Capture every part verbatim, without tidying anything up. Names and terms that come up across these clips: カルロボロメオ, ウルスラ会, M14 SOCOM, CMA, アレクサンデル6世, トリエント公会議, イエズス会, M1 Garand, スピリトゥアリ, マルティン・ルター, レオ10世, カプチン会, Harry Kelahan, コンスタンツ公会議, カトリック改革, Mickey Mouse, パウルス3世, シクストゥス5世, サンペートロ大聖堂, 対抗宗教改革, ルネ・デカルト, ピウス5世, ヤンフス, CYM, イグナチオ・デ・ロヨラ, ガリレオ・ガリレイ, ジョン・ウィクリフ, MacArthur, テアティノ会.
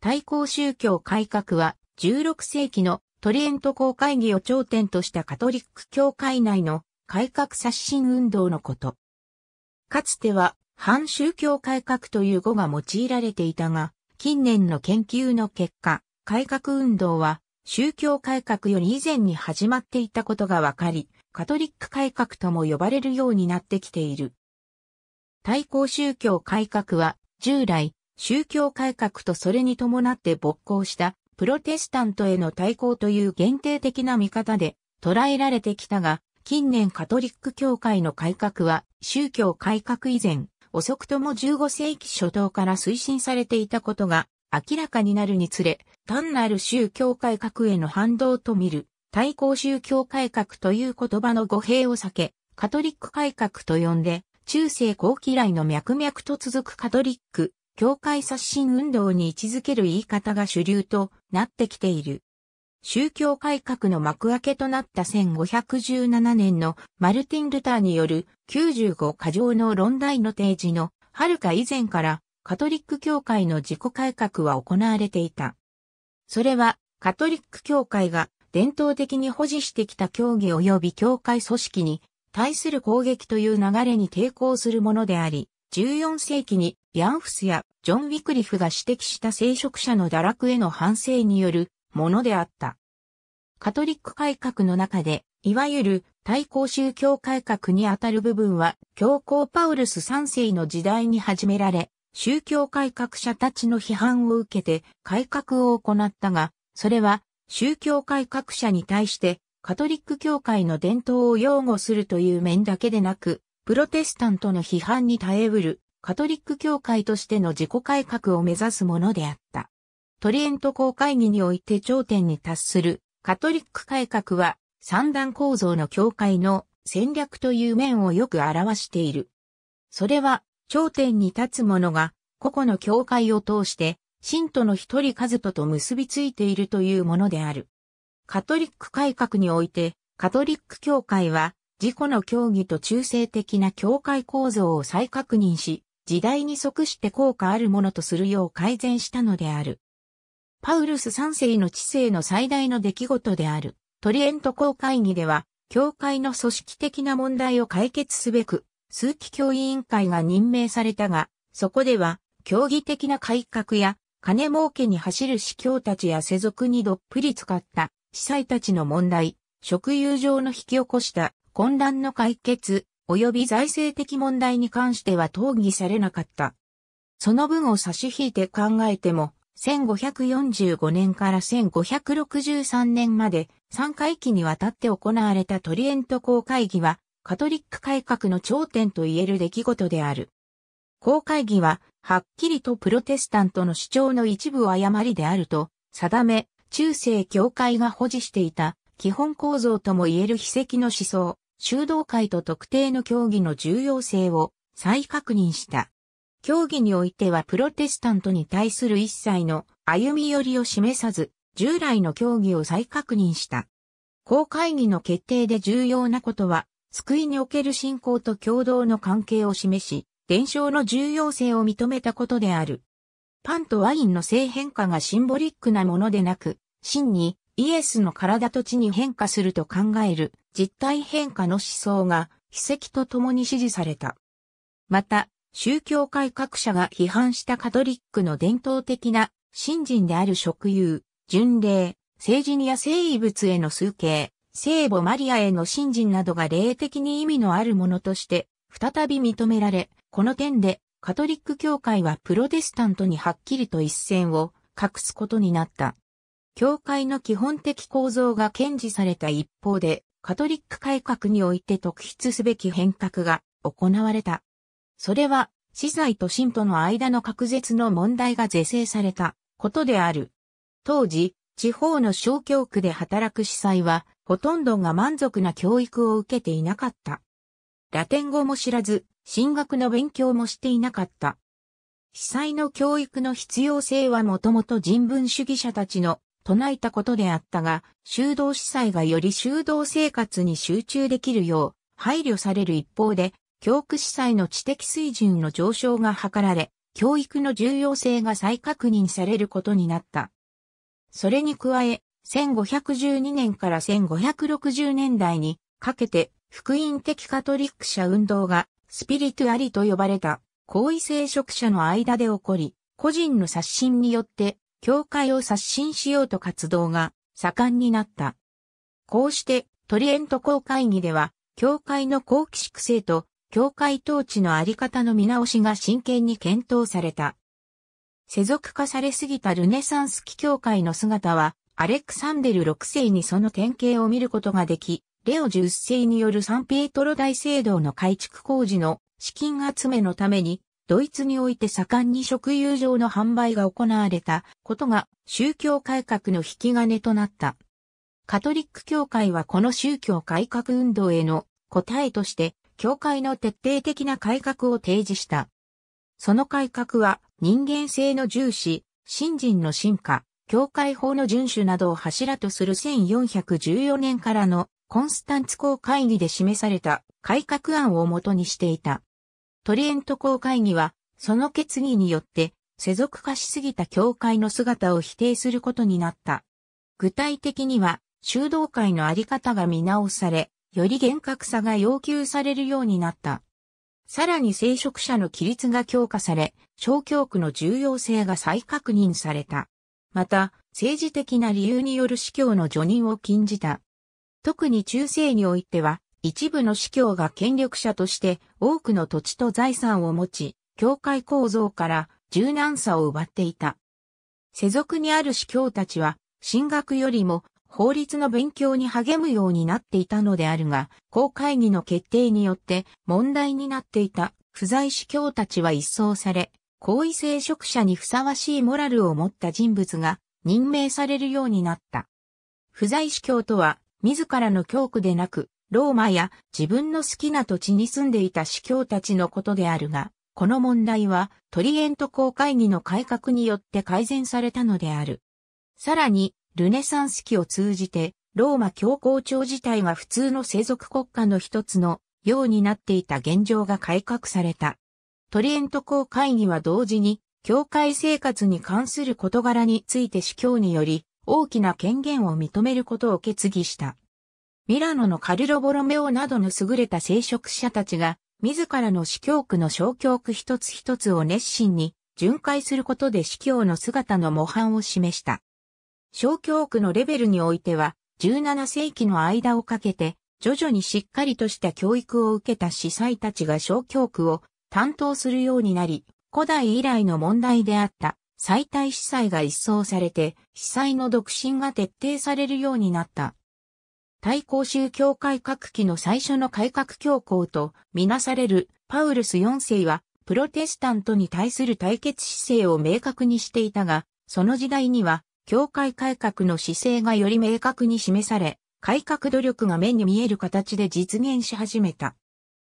対抗宗教改革はじゅうろくせいきのトリエント公会議を頂点としたカトリック教会内の改革刷新運動のこと。かつては反宗教改革という語が用いられていたが、近年の研究の結果、改革運動は宗教改革より以前に始まっていたことがわかり、カトリック改革とも呼ばれるようになってきている。対抗宗教改革は従来、宗教改革とそれに伴って勃興したプロテスタントへの対抗という限定的な見方で捉えられてきたが、近年カトリック教会の改革は宗教改革以前、遅くともじゅうごせいき初頭から推進されていたことが明らかになるにつれ、単なる宗教改革への反動と見る対抗宗教改革という言葉の語弊を避け、カトリック改革と呼んで、中世後期以来の脈々と続くカトリック教会刷新運動に位置づける言い方が主流となってきている。宗教改革の幕開けとなったせんごひゃくじゅうななねんのマルティン・ルターによるきゅうじゅうごかじょうの論題の提示の遥か以前からカトリック教会の自己改革は行われていた。それはカトリック教会が伝統的に保持してきた教義及び教会組織に対する攻撃という流れに抵抗するものであり、じゅうよんせいきにヤンフスやジョン・ウィクリフが指摘した聖職者の堕落への反省によるものであった。カトリック改革の中で、いわゆる対抗宗教改革にあたる部分は、教皇パウルスさんせいの時代に始められ、宗教改革者たちの批判を受けて改革を行ったが、それは宗教改革者に対して、カトリック教会の伝統を擁護するという面だけでなく、プロテスタントの批判に耐えうるカトリック教会としての自己改革を目指すものであった。トリエント公会議において頂点に達するカトリック改革は三段構造の教会の戦略という面をよく表している。それは頂点に立つ者が個々の教会を通して信徒の一人一人と結びついているというものである。カトリック改革において、カトリック教会は、自己の教義と中性的な教会構造を再確認し、時代に即して効果あるものとするよう改善したのである。パウルスさんせいの治世の最大の出来事である、トリエント公会議では、教会の組織的な問題を解決すべく、枢機卿委員会が任命されたが、そこでは、教義的な改革や、金儲けに走る司教たちや世俗にどっぷり使った。司祭たちの問題、職有上の引き起こした混乱の解決、及び財政的問題に関しては討議されなかった。その分を差し引いて考えても、せんごひゃくよんじゅうごねんからせんごひゃくろくじゅうさんねんまでさんかいきにわたって行われたトリエント公会議は、カトリック改革の頂点といえる出来事である。公会議は、はっきりとプロテスタントの主張の一部を誤りであると定め、中世教会が保持していた基本構造とも言える非責の思想、修道会と特定の教義の重要性を再確認した。教義においてはプロテスタントに対する一切の歩み寄りを示さず、従来の教義を再確認した。公会議の決定で重要なことは、救いにおける信仰と共同の関係を示し、伝承の重要性を認めたことである。パンとワインの性変化がシンボリックなものでなく、真にイエスの体と血に変化すると考える実体変化の思想が非跡と共に支持された。また、宗教改革者が批判したカトリックの伝統的な信心である職有、巡礼、聖人や聖物への崇敬、聖母マリアへの信心などが霊的に意味のあるものとして再び認められ、この点で、カトリック教会はプロテスタントにはっきりと一線を画すことになった。教会の基本的構造が堅持された一方で、カトリック改革において特筆すべき変革が行われた。それは、司祭と信徒の間の隔絶の問題が是正されたことである。当時、地方の小教区で働く司祭は、ほとんどが満足な教育を受けていなかった。ラテン語も知らず、神学の勉強もしていなかった。司祭の教育の必要性はもともと人文主義者たちの唱えたことであったが、修道司祭がより修道生活に集中できるよう配慮される一方で、教区司祭の知的水準の上昇が図られ、教育の重要性が再確認されることになった。それに加え、せんごひゃくじゅうにねんからせんごひゃくろくじゅうねんだいにかけて福音的カトリック者運動がスピリトゥアリと呼ばれた高位聖職者の間で起こり、個人の刷新によって教会を刷新しようと活動が盛んになった。こうしてトリエント公会議では教会の公規粛清と教会統治のあり方の見直しが真剣に検討された。世俗化されすぎたルネサンス期教会の姿はアレクサンデルろくせいにその典型を見ることができ、レオじゅっせいによるサンペートロ大聖堂の改築工事の資金集めのために、ドイツにおいて盛んに食友情の販売が行われたことが宗教改革の引き金となった。カトリック教会はこの宗教改革運動への答えとして、教会の徹底的な改革を提示した。その改革は人間性の重視、信心の進化、教会法の遵守などを柱とするせんよんひゃくじゅうよねんからのコンスタンツ公会議で示された改革案をもとにしていた。トリエント公会議はその決議によって世俗化しすぎた教会の姿を否定することになった。具体的には修道会のあり方が見直され、より厳格さが要求されるようになった。さらに聖職者の規律が強化され、小教区の重要性が再確認された。また、政治的な理由による司教の除任を禁じた。特に中世においては、一部の司教が権力者として多くの土地と財産を持ち、教会構造から柔軟さを奪っていた。世俗にある司教たちは、神学よりも法律の勉強に励むようになっていたのであるが、公会議の決定によって問題になっていた不在司教たちは一掃され、高位聖職者にふさわしいモラルを持った人物が任命されるようになった。不在司教とは、自らの教区でなく、ローマや自分の好きな土地に住んでいた司教たちのことであるが、この問題はトリエント公会議の改革によって改善されたのである。さらに、ルネサンス期を通じて、ローマ教皇庁自体が普通の世俗国家の一つのようになっていた現状が改革された。トリエント公会議は同時に、教会生活に関する事柄について司教により、大きな権限を認めることを決議した。ミラノのカルロボロメオなどの優れた聖職者たちが、自らの司教区の小教区一つ一つを熱心に巡回することで司教の姿の模範を示した。小教区のレベルにおいては、じゅうななせいきの間をかけて、徐々にしっかりとした教育を受けた司祭たちが小教区を担当するようになり、古代以来の問題であった。妻帯司祭が一掃されて、司祭の独身が徹底されるようになった。対抗宗教改革期の最初の改革教皇とみなされるパウルスよんせいは、プロテスタントに対する対決姿勢を明確にしていたが、その時代には、教会改革の姿勢がより明確に示され、改革努力が目に見える形で実現し始めた。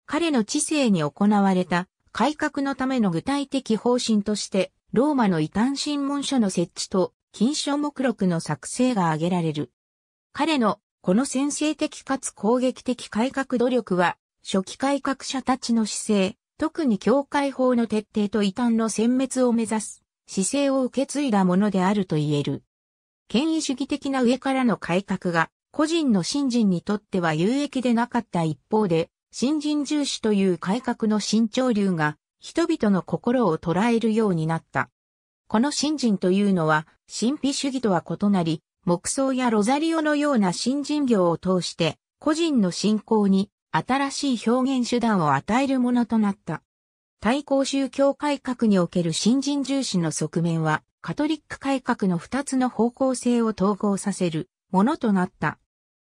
彼の治世に行われた改革のための具体的方針として、ローマの異端審問所の設置と、禁書目録の作成が挙げられる。彼の、この先制的かつ攻撃的改革努力は、初期改革者たちの姿勢、特に教会法の徹底と異端の殲滅を目指す、姿勢を受け継いだものであると言える。権威主義的な上からの改革が、個人の信心にとっては有益でなかった一方で、信心重視という改革の新潮流が、人々の心を捉えるようになった。この信心というのは、神秘主義とは異なり、黙想やロザリオのような信心行を通して、個人の信仰に新しい表現手段を与えるものとなった。対抗宗教改革における信心重視の側面は、カトリック改革の二つの方向性を統合させるものとなった。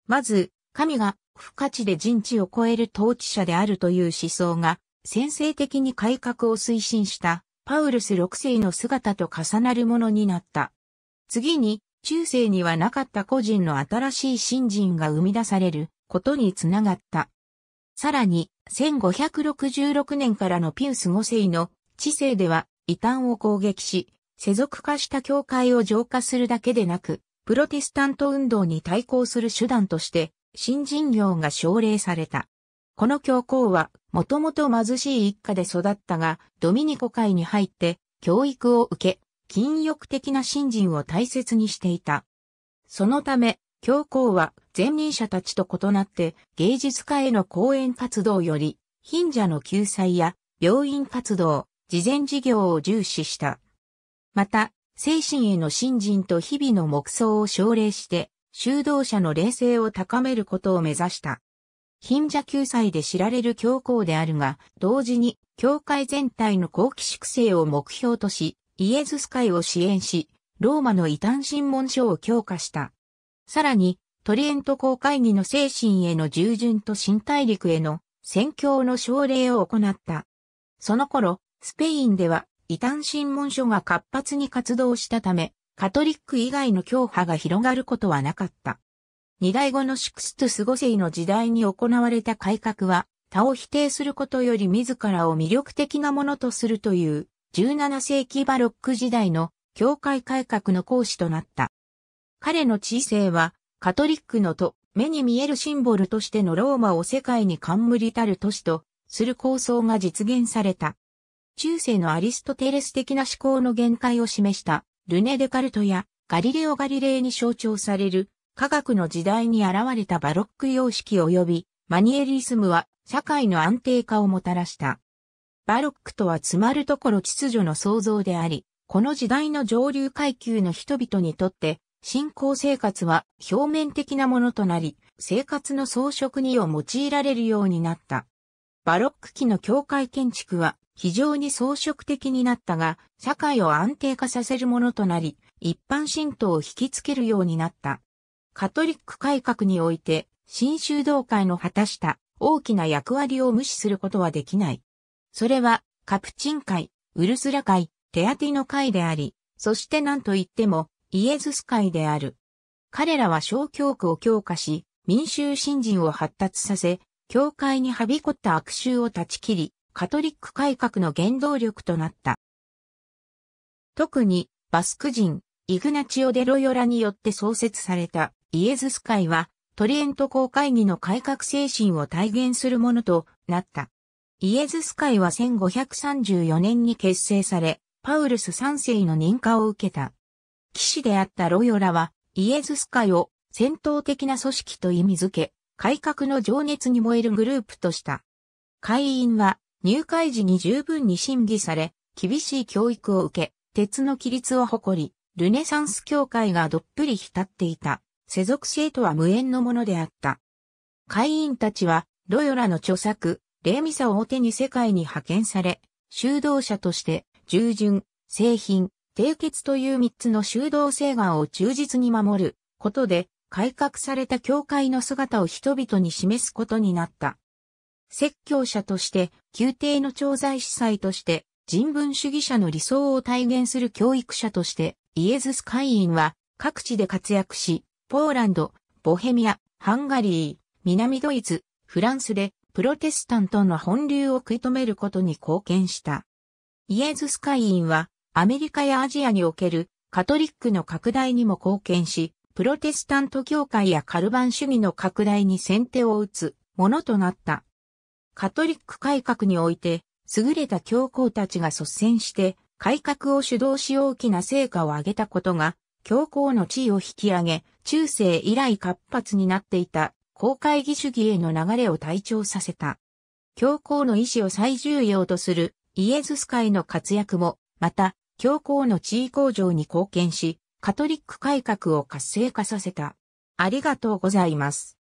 まず、神が不可知で人知を超える統治者であるという思想が、先制的に改革を推進したパウルスろくせいの姿と重なるものになった。次に中世にはなかった個人の新しい信心が生み出されることにつながった。さらにせんごひゃくろくじゅうろくねんからのピウスごせいの治世では異端を攻撃し世俗化した教会を浄化するだけでなくプロテスタント運動に対抗する手段として信心行が奨励された。この教皇はもともと貧しい一家で育ったが、ドミニコ会に入って教育を受け、禁欲的な信心を大切にしていた。そのため、教皇は前任者たちと異なって芸術家への講演活動より、貧者の救済や病院活動、慈善事業を重視した。また、精神への信心と日々の黙想を奨励して、修道者の霊性を高めることを目指した。貧者救済で知られる教皇であるが、同時に教会全体の後期粛清を目標とし、イエズス会を支援し、ローマの異端審問所を強化した。さらに、トリエント公会議の精神への従順と新大陸への宣教の奨励を行った。その頃、スペインでは異端審問所が活発に活動したため、カトリック以外の教派が広がることはなかった。二代後のシクストゥスごせいの時代に行われた改革は、他を否定することより自らを魅力的なものとするという、じゅうななせいきバロック時代の教会改革の講師となった。彼の治世は、カトリックのと目に見えるシンボルとしてのローマを世界に冠たる都市とする構想が実現された。中世のアリストテレス的な思考の限界を示した、ルネ・デカルトやガリレオ・ガリレイに象徴される、科学の時代に現れたバロック様式及びマニエリスムは社会の安定化をもたらした。バロックとはつまるところ秩序の創造であり、この時代の上流階級の人々にとって、信仰生活は表面的なものとなり、生活の装飾にを用いられるようになった。バロック期の教会建築は非常に装飾的になったが、社会を安定化させるものとなり、一般信徒を引きつけるようになった。カトリック改革において、新修道会の果たした大きな役割を無視することはできない。それは、カプチン会、ウルスラ会、テアティノ会であり、そして何といっても、イエズス会である。彼らは小教区を強化し、民衆信心を発達させ、教会にはびこった悪習を断ち切り、カトリック改革の原動力となった。特に、バスク人、イグナチオ・デ・ロヨラによって創設された。イエズス会はトリエント公会議の改革精神を体現するものとなった。イエズス会はせんごひゃくさんじゅうよねんに結成され、パウルスさんせいの認可を受けた。騎士であったロヨラはイエズス会を戦闘的な組織と意味づけ、改革の情熱に燃えるグループとした。会員は入会時に十分に審議され、厳しい教育を受け、鉄の規律を誇り、ルネサンス教会がどっぷり浸っていた。世俗性とは無縁のものであった。会員たちは、ロヨラの著作、レミサを手に世界に派遣され、修道者として、従順、清貧、貞潔という三つの修道誓願を忠実に守ることで、改革された教会の姿を人々に示すことになった。説教者として、宮廷の調剤司祭として、人文主義者の理想を体現する教育者として、イエズス会員は各地で活躍し、ポーランド、ボヘミア、ハンガリー、南ドイツ、フランスでプロテスタントの本流を食い止めることに貢献した。イエズス会員はアメリカやアジアにおけるカトリックの拡大にも貢献し、プロテスタント教会やカルバン主義の拡大に先手を打つものとなった。カトリック改革において優れた教皇たちが率先して改革を主導し大きな成果を上げたことが、教皇の地位を引き上げ、中世以来活発になっていた公会議主義への流れを退潮させた。教皇の意思を最重要とするイエズス会の活躍も、また教皇の地位向上に貢献し、カトリック改革を活性化させた。ありがとうございます。